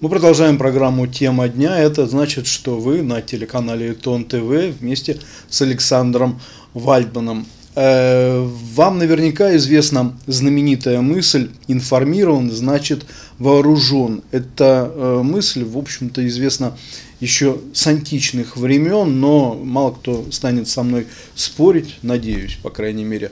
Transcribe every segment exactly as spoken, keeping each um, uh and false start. Мы продолжаем программу «Тема дня». Это значит, что вы на телеканале ай тон точка ти ви вместе с Александром Вальдманом. Вам наверняка известна знаменитая мысль «информирован значит вооружен». Эта мысль, в общем-то, известна еще с античных времен, но мало кто станет со мной спорить, надеюсь, по крайней мере,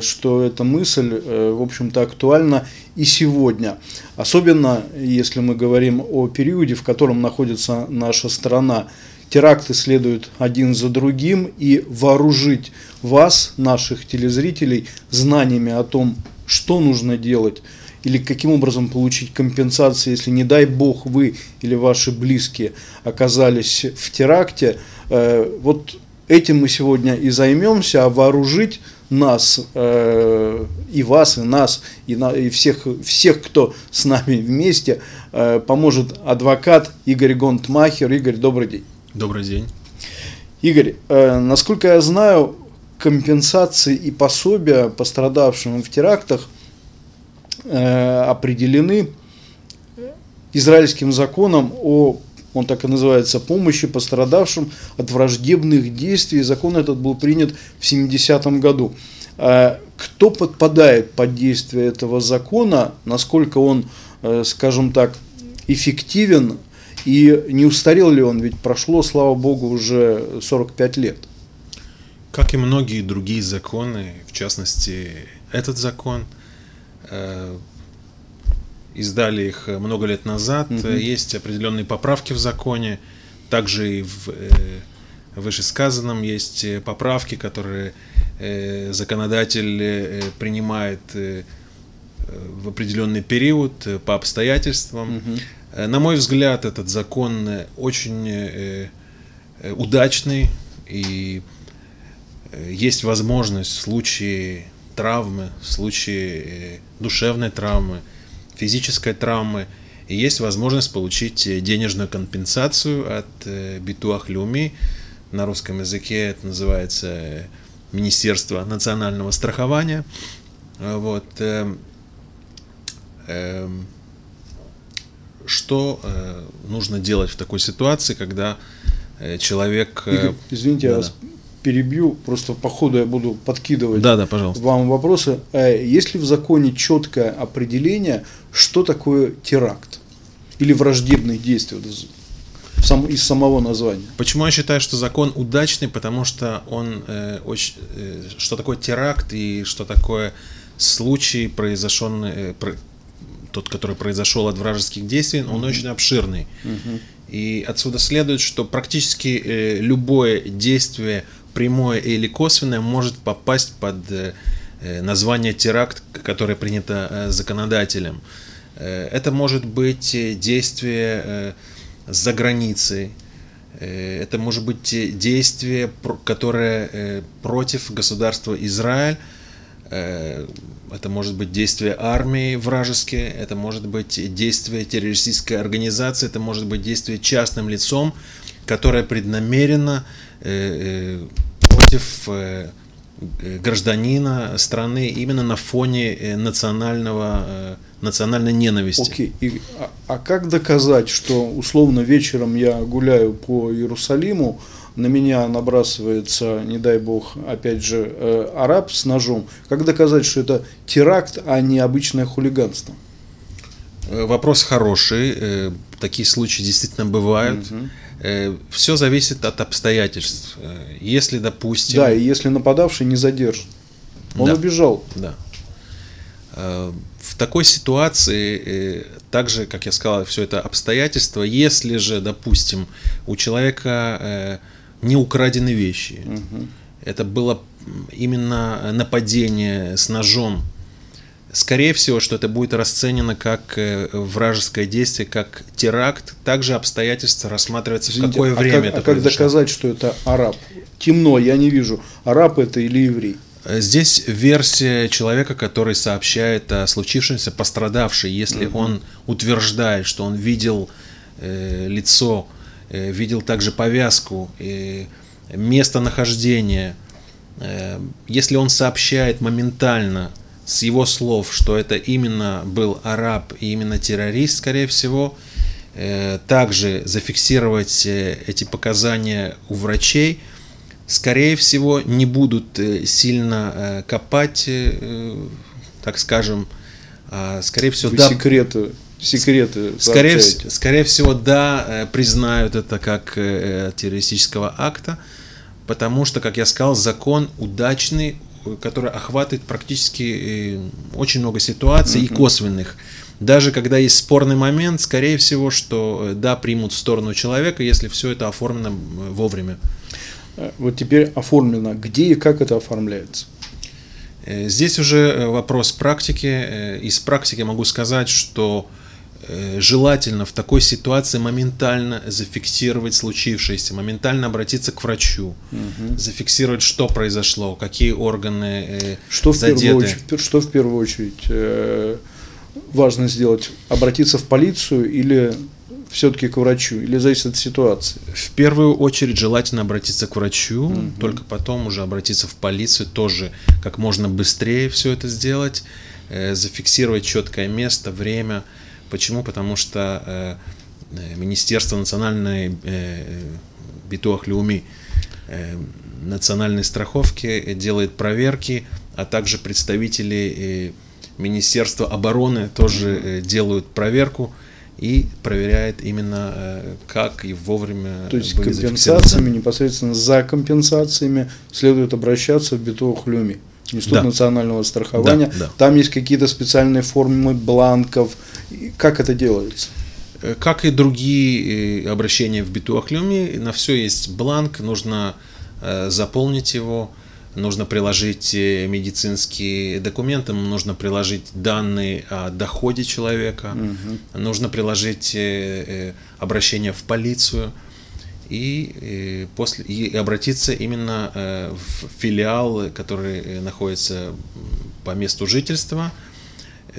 что эта мысль, в общем-то, актуальна и сегодня. Особенно, если мы говорим о периоде, в котором находится наша страна. Теракты следуют один за другим, и вооружить вас, наших телезрителей, знаниями о том, что нужно делать, или каким образом получить компенсации, если, не дай бог, вы или ваши близкие оказались в теракте. Вот этим мы сегодня и займемся, а вооружить нас, и вас, и нас, и всех, всех, кто с нами вместе, поможет адвокат Игорь Гондмахер. Игорь, добрый день. Добрый день. Игорь, насколько я знаю, компенсации и пособия пострадавшим в терактах определены израильским законом о, он так и называется, помощи пострадавшим от враждебных действий. Закон этот был принят в семидесятом году. Кто подпадает под действие этого закона, насколько он, скажем так, эффективен и не устарел ли он, ведь прошло, слава богу, уже сорок пять лет? Как и многие другие законы, в частности, этот закон, издали их много лет назад. Угу. Есть определенные поправки в законе. Также и в вышесказанном есть поправки, которые законодатель принимает в определенный период по обстоятельствам. Угу. На мой взгляд, этот закон очень удачный. И есть возможность в случае травмы, в случае душевной травмы, физической травмы, и есть возможность получить денежную компенсацию от Битуах Леуми, на русском языке это называется Министерство национального страхования. Вот. Что нужно делать в такой ситуации, когда человек… Игорь, извините, да, я вас перебью, просто по ходу я буду подкидывать, да, да, пожалуйста, вам вопросы. Есть ли в законе четкое определение, что такое теракт или враждебные действия из самого названия? Почему я считаю, что закон удачный? Потому что он э, очень, э, что такое теракт и что такое случай, произошенный, э, про, тот, который произошел от вражеских действий, он mm-hmm. очень обширный. Mm-hmm. И отсюда следует, что практически э, любое действие, прямое или косвенное, может попасть под название теракт, которое принято законодателем. Это может быть действие за границей, это может быть действие, которое против государства Израиль, это может быть действие армии вражеские, это может быть действие террористической организации, это может быть действие частным лицом, которое преднамеренно против гражданина страны именно на фоне национального, национальной ненависти. Окей. И, а, а как доказать, что условно вечером я гуляю по Иерусалиму, на меня набрасывается, не дай бог, опять же, араб с ножом? Как доказать, что это теракт, а не обычное хулиганство? Вопрос хороший. Такие случаи действительно бывают. Угу. Все зависит от обстоятельств. Если, допустим… Да, и если нападавший не задержан. Он да, убежал. Да. В такой ситуации, также, как я сказал, все это обстоятельства. Если же, допустим, у человека не украдены вещи, угу, это было именно нападение с ножом, скорее всего, что это будет расценено как вражеское действие, как теракт. Также обстоятельства рассматриваются, извините, в какое а время как, это а как произошло. Доказать, что это араб? Темно, я не вижу, араб это или еврей. Здесь версия человека, который сообщает о случившемся, пострадавший. Если угу. он утверждает, что он видел э, лицо, э, видел также повязку, э, местонахождение, э, если он сообщает моментально, с его слов, что это именно был араб и именно террорист, скорее всего, также зафиксировать эти показания у врачей, скорее всего, не будут сильно копать, так скажем, скорее всего, да, секреты, секреты скорее, скорее всего, да, признают это как террористического акта, потому что, как я сказал, закон удачный, который охватывает практически очень много ситуаций, mm-hmm. и косвенных. Даже когда есть спорный момент, скорее всего, что да, примут в сторону человека, если все это оформлено вовремя. Вот теперь оформлено. Где и как это оформляется? Здесь уже вопрос практики. Из практики могу сказать, что желательно в такой ситуации моментально зафиксировать случившееся, моментально обратиться к врачу, угу. зафиксировать, что произошло, какие органы что задеты. В что в первую очередь важно сделать? Обратиться в полицию или все-таки к врачу? Или зависит от ситуации? В первую очередь желательно обратиться к врачу, угу. только потом уже обратиться в полицию, тоже как можно быстрее все это сделать, зафиксировать четкое место, время. Почему? Потому что э, Министерство национальной э, Битуах Леуми, э, национальной страховки делает проверки, а также представители э, Министерства обороны тоже э, делают проверку и проверяет именно э, как и вовремя. То есть компенсациями, непосредственно за компенсациями следует обращаться в Битуах Леуми, Институт да. национального страхования. Да, да. Там есть какие-то специальные формы бланков. Как это делается? Как и другие обращения в Битуах Леуми, на все есть бланк, нужно заполнить его, нужно приложить медицинские документы, нужно приложить данные о доходе человека, угу. нужно приложить обращение в полицию. И, после, и обратиться именно в филиал, который находится по месту жительства.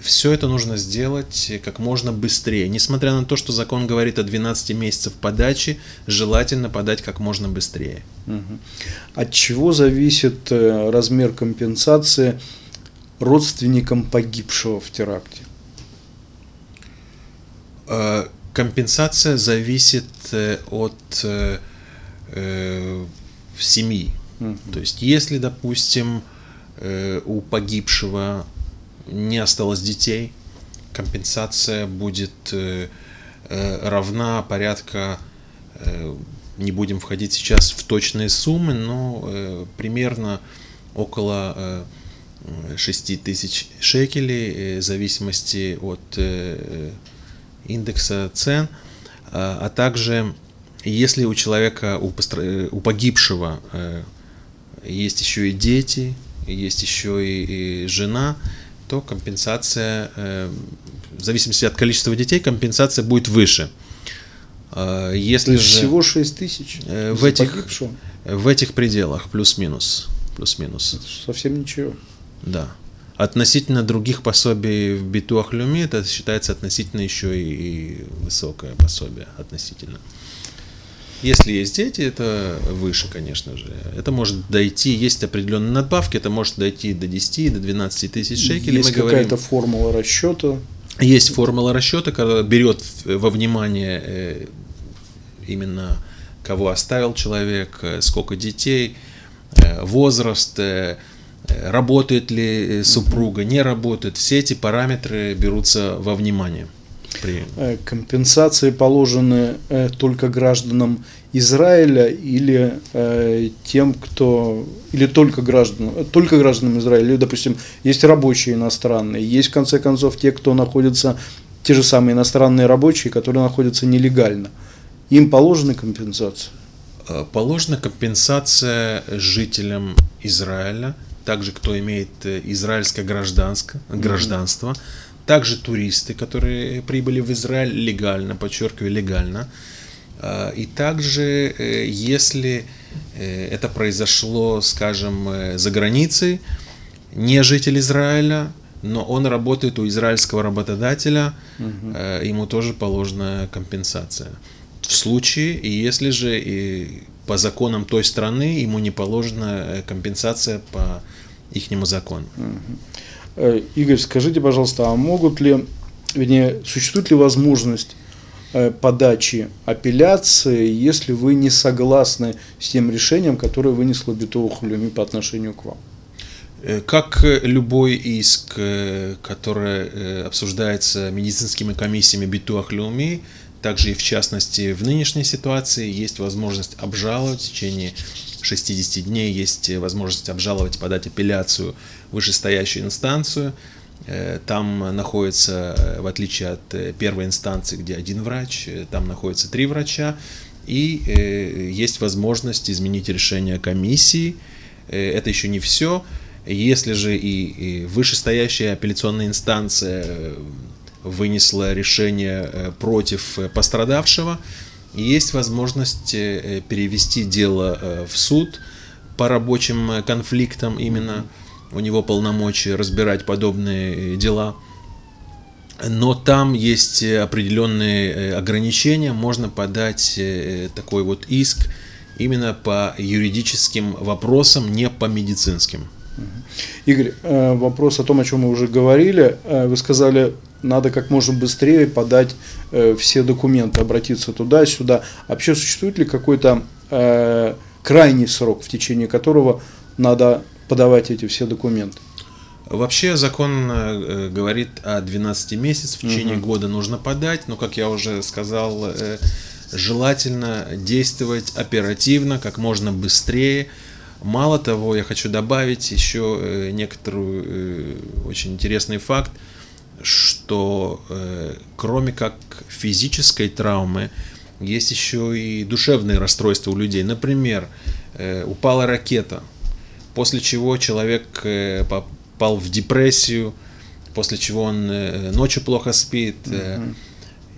Все это нужно сделать как можно быстрее. Несмотря на то, что закон говорит о двенадцати месяцах подачи, желательно подать как можно быстрее. Угу. От чего зависит размер компенсации родственникам погибшего в теракте? Э Компенсация зависит от э, э, семьи. Mm-hmm. То есть, если, допустим, э, у погибшего не осталось детей, компенсация будет э, равна порядка, э, не будем входить сейчас в точные суммы, но э, примерно около... Э, шести тысяч шекелей, в зависимости от э, индекса цен, а также если у человека, у, постро... у погибшего есть еще и дети, есть еще и жена, то компенсация, в зависимости от количества детей, компенсация будет выше. Если же всего шесть тысяч в этих, в этих пределах, плюс-минус. Плюс-минус. Совсем ничего. Да. Относительно других пособий в Битуах Леуми, это считается относительно еще и высокое пособие, относительно. Если есть дети, это выше, конечно же. Это может дойти, есть определенные надбавки, это может дойти до десяти, до двенадцати тысяч шекелей. Есть какая-то формула расчета? Есть формула расчета, которая берет во внимание именно кого оставил человек, сколько детей, возраст, работает ли супруга, не работает. Все эти параметры берутся во внимание. При... Компенсации положены только гражданам Израиля или тем, кто... Или только гражданам, только гражданам Израиля. Или, допустим, есть рабочие иностранные, есть, в конце концов, те, кто находятся... Те же самые иностранные рабочие, которые находятся нелегально. Им положены компенсации? Положена компенсация жителям Израиля, также кто имеет израильское гражданство, mm-hmm. также туристы, которые прибыли в Израиль легально, подчеркиваю, легально, и также, если это произошло, скажем, за границей, не житель Израиля, но он работает у израильского работодателя, mm-hmm. ему тоже положена компенсация. В случае, если же и по законам той страны ему не положена компенсация по ихнему закону. Игорь, скажите, пожалуйста, а могут ли, вернее, существует ли возможность подачи апелляции, если вы не согласны с тем решением, которое вынесло Битуах Леуми по отношению к вам. Как любой иск, который обсуждается медицинскими комиссиями Битуах Леуми, также и в частности в нынешней ситуации есть возможность обжаловать в течение шестидесяти дней, есть возможность обжаловать, подать апелляцию в вышестоящую инстанцию. Там находится, в отличие от первой инстанции, где один врач, там находится три врача, и есть возможность изменить решение комиссии. Это еще не все. Если же и вышестоящая апелляционная инстанция вынесла решение против пострадавшего, есть возможность перевести дело в суд по рабочим конфликтам, именно у него полномочия разбирать подобные дела. Но там есть определенные ограничения, можно подать такой вот иск именно по юридическим вопросам, не по медицинским. Игорь, вопрос о том, о чем мы уже говорили. Вы сказали, надо как можно быстрее подать все документы, обратиться туда-сюда. Вообще существует ли какой-то крайний срок, в течение которого надо подавать эти все документы? Вообще закон говорит о двенадцати месяцах, в течение угу. года нужно подать, но, как я уже сказал, желательно действовать оперативно, как можно быстрее. Мало того, я хочу добавить еще некоторый очень интересный факт, что кроме как физической травмы, есть еще и душевные расстройства у людей. Например, упала ракета, после чего человек попал в депрессию, после чего он ночью плохо спит. Mm-hmm.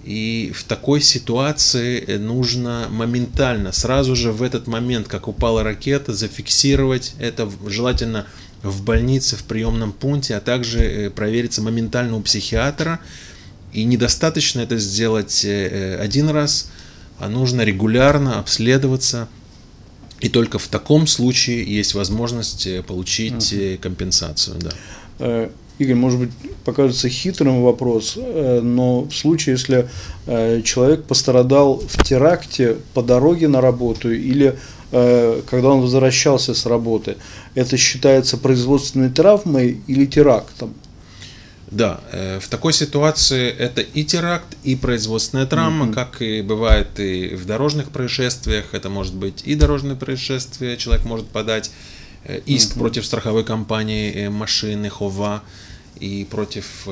И в такой ситуации нужно моментально, сразу же в этот момент, как упала ракета, зафиксировать это, желательно в больнице, в приемном пункте, а также провериться моментально у психиатра. И недостаточно это сделать один раз, а нужно регулярно обследоваться. И только в таком случае есть возможность получить угу. компенсацию. Да. Игорь, может быть, покажется хитрым вопрос, но в случае, если человек пострадал в теракте по дороге на работу или когда он возвращался с работы, это считается производственной травмой или терактом? Да, в такой ситуации это и теракт, и производственная травма, mm-hmm. как и бывает и в дорожных происшествиях. Это может быть и дорожное происшествие, человек может подать иск mm-hmm. против страховой компании машины Хова и против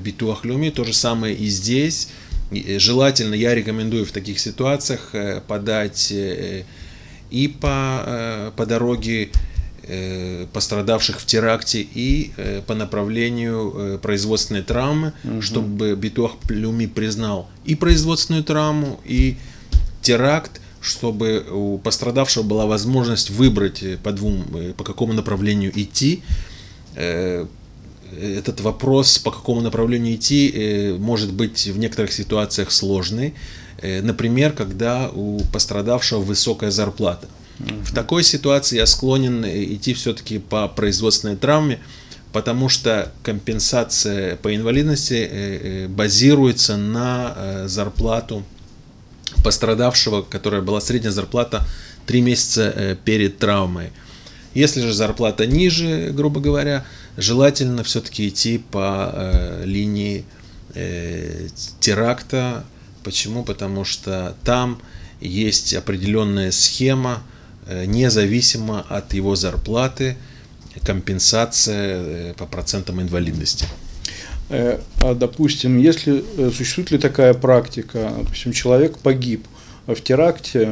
Битуах Леуми. То же самое и здесь. Желательно, я рекомендую в таких ситуациях подать и по, по дороге пострадавших в теракте и по направлению производственной травмы, угу. чтобы Битуах Леуми признал и производственную травму, и теракт, чтобы у пострадавшего была возможность выбрать по двум, по какому направлению идти. Этот вопрос, по какому направлению идти, может быть в некоторых ситуациях сложный. Например, когда у пострадавшего высокая зарплата. В такой ситуации я склонен идти все-таки по производственной травме, потому что компенсация по инвалидности базируется на зарплату пострадавшего, которая была средняя зарплата три месяца перед травмой. Если же зарплата ниже, грубо говоря, желательно все-таки идти по линии теракта. Почему? Потому что там есть определенная схема, независимо от его зарплаты, компенсация по процентам инвалидности. А, допустим, если существует ли такая практика, допустим, человек погиб в теракте,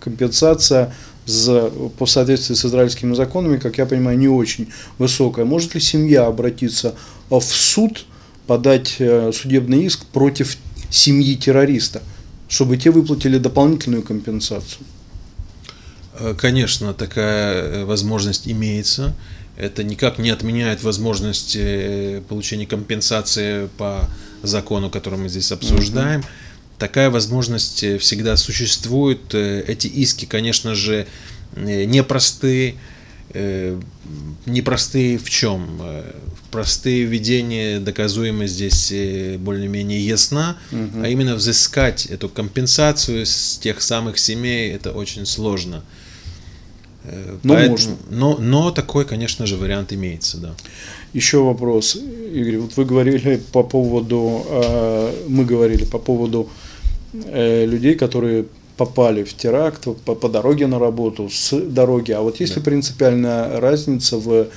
компенсация за, по соответствии с израильскими законами, как я понимаю, не очень высокая. Может ли семья обратиться в суд, подать судебный иск против семьи террориста, чтобы те выплатили дополнительную компенсацию? Конечно, такая возможность имеется. Это никак не отменяет возможность получения компенсации по закону, который мы здесь обсуждаем. Угу. Такая возможность всегда существует. Эти иски, конечно же, непростые. непростые в чем? Простые видения, доказуемость здесь более-менее ясна, угу. а именно взыскать эту компенсацию с тех самых семей, это очень сложно. Но, поэтому, можно. но, но такой, конечно же, вариант имеется. Да. Еще вопрос, Игорь, вот вы говорили по поводу, мы говорили по поводу людей, которые попали в теракт по, по дороге на работу, с дороги. А вот есть ли да. принципиальная разница в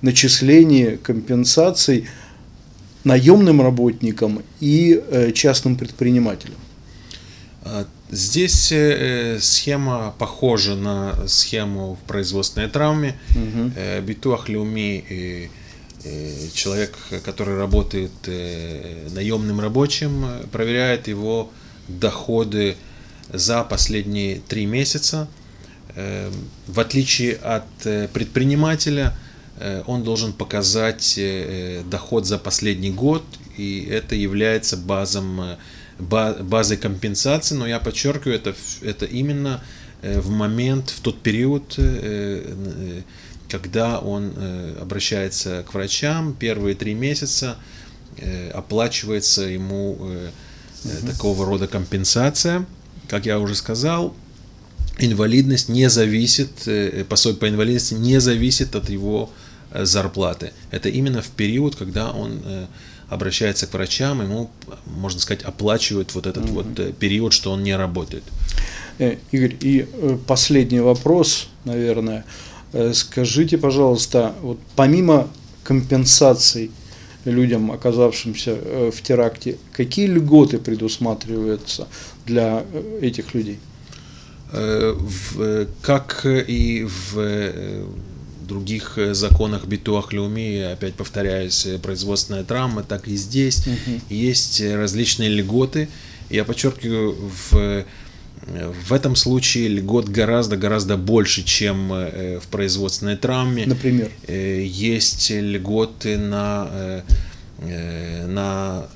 начислении компенсаций наемным работникам и э, частным предпринимателям? Здесь э, схема похожа на схему в производственной травме. Угу. Э, Битуах Леуми, э, э, человек, который работает э, наемным рабочим, проверяет его доходы за последние три месяца. В отличие от предпринимателя, он должен показать доход за последний год, и это является базом, базой компенсации, но я подчеркиваю, это, это именно в момент, в тот период, когда он обращается к врачам, первые три месяца оплачивается ему угу. такого рода компенсация. Как я уже сказал, инвалидность не зависит, пособие по инвалидности не зависит от его зарплаты. Это именно в период, когда он обращается к врачам, ему, можно сказать, оплачивают вот этот угу. вот период, что он не работает. Игорь, и последний вопрос, наверное. Скажите, пожалуйста, вот помимо компенсаций людям, оказавшимся в теракте, какие льготы предусматриваются для этих людей? Как и в других законах Битуах Леуми, опять повторяюсь, производственная травма, так и здесь угу. есть различные льготы. Я подчеркиваю, в, в этом случае льгот гораздо-гораздо больше, чем в производственной травме. Например? Есть льготы на, на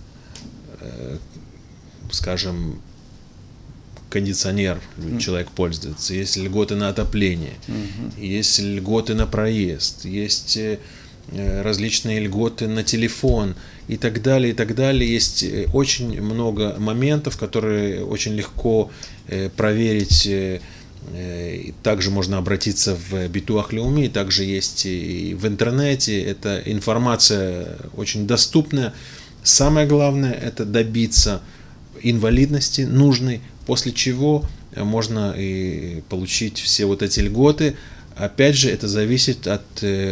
скажем, кондиционер человек пользуется, есть льготы на отопление, угу. есть льготы на проезд, есть различные льготы на телефон и так далее, и так далее. Есть очень много моментов, которые очень легко проверить. Также можно обратиться в Битуах Леуми, также есть и в интернете. Эта информация очень доступная. Самое главное – это добиться инвалидности нужной, после чего можно и получить все вот эти льготы. Опять же, это зависит от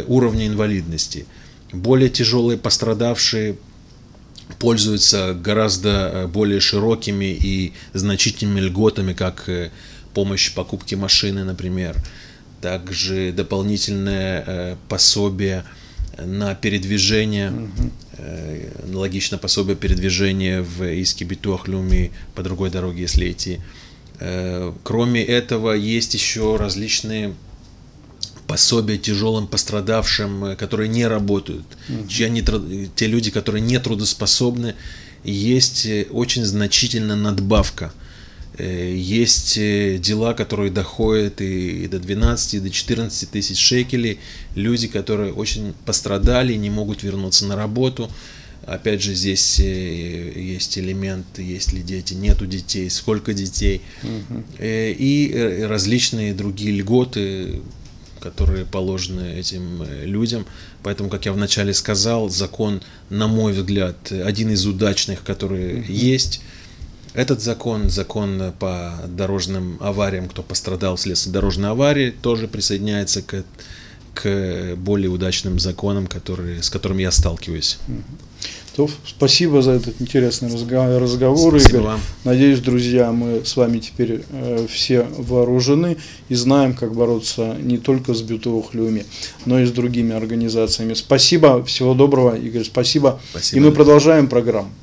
уровня инвалидности. Более тяжелые пострадавшие пользуются гораздо более широкими и значительными льготами, как помощь в покупке машины, например. Также дополнительное пособие на передвижение, mm-hmm. аналогично пособие передвижения в Иске Битуах Леуми по другой дороге, если идти. Кроме этого, есть еще различные пособия тяжелым пострадавшим, которые не работают, mm-hmm. чьи они, те люди, которые не трудоспособны, есть очень значительная надбавка. Есть дела, которые доходят и до двенадцати, и до четырнадцати тысяч шекелей. Люди, которые очень пострадали, не могут вернуться на работу. Опять же, здесь есть элемент, есть ли дети, нету детей, сколько детей. Угу. И различные другие льготы, которые положены этим людям. Поэтому, как я вначале сказал, закон, на мой взгляд, один из удачных, которые угу. есть. Этот закон, закон по дорожным авариям, кто пострадал вследствие дорожной аварии, тоже присоединяется к, к более удачным законам, которые, с которыми я сталкиваюсь. То, спасибо за этот интересный разговор, спасибо, Игорь. Вам. Надеюсь, друзья, мы с вами теперь э, все вооружены и знаем, как бороться не только с Битуах Леуми, но и с другими организациями. Спасибо, всего доброго, Игорь, спасибо. спасибо и мы продолжаем программу.